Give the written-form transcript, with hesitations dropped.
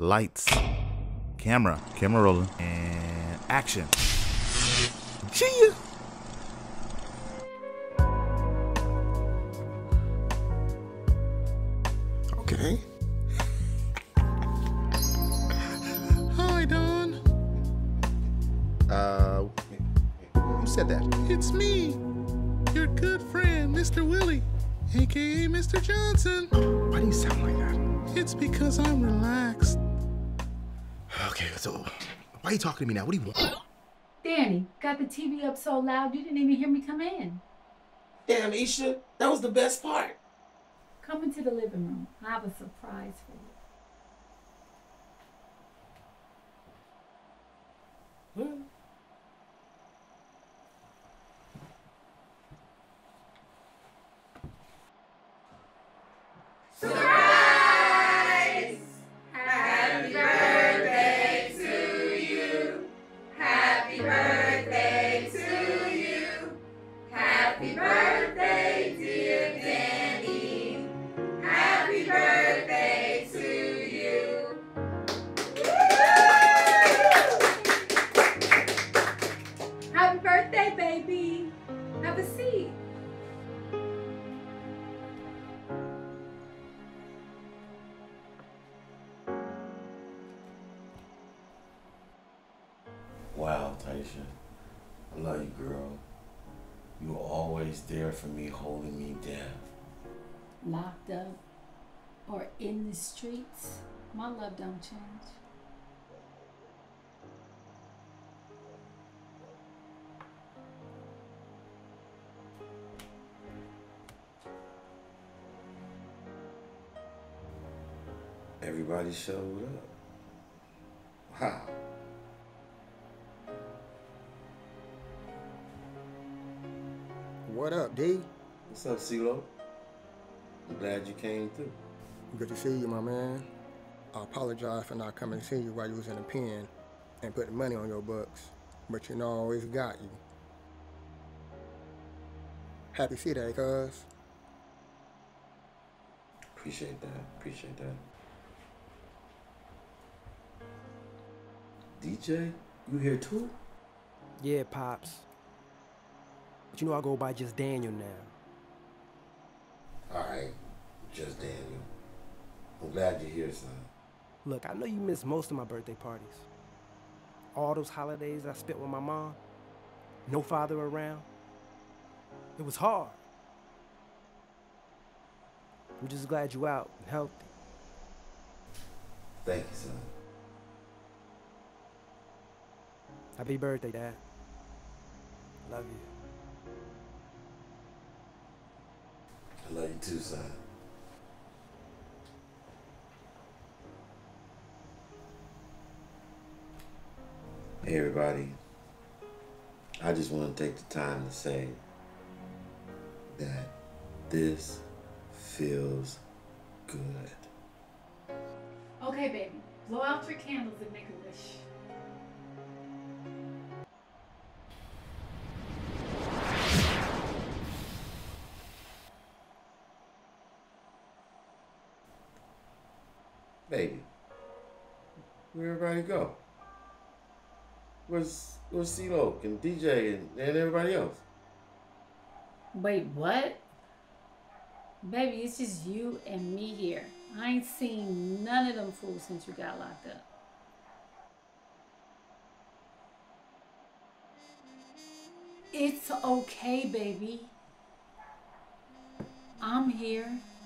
lights, camera rolling, and action. See ya. Okay. Hi, Don. Who said that? It's me, your good friend, Mr. Willie, aka Mr. Johnson. Why do you sound like that? It's because I'm relaxed. Okay, so why are you talking to me now? What do you want? Danny, got the TV up so loud you didn't even hear me come in. Damn, Isha, that was the best part. Come into the living room. I have a surprise for you. What? Surprise! Happy birthday to you. Happy birthday to you. Happy birthday, dear Danny. Happy birthday to you. Woo! Happy birthday, baby. Have a seat. Wow, Taisha, I love you, girl. You were always there for me, holding me down. Locked up or in the streets, my love don't change. Everybody showed up. Wow. What up, D? What's up, CeeLo? I'm glad you came through. Good to see you, my man. I apologize for not coming to see you while you was in the pen and putting money on your bucks, but you know I always got you. Happy to see that, cuz. Appreciate that, appreciate that. DJ, you here too? Yeah, Pops. But you know I go by just Daniel now. Alright, just Daniel. I'm glad you're here, son. Look, I know you missed most of my birthday parties. All those holidays I spent with my mom, no father around. It was hard. I'm just glad you're out and healthy. Thank you, son. Happy birthday, Dad. Love you. I love you too, son. Hey, everybody. I just want to take the time to say that this feels good. Okay, baby. Blow out your candles and make a wish. Baby, where everybody go? Where's C-Loke and DJ and everybody else? Wait, what? Baby, it's just you and me here. I ain't seen none of them fools since you got locked up. It's okay, baby. I'm here.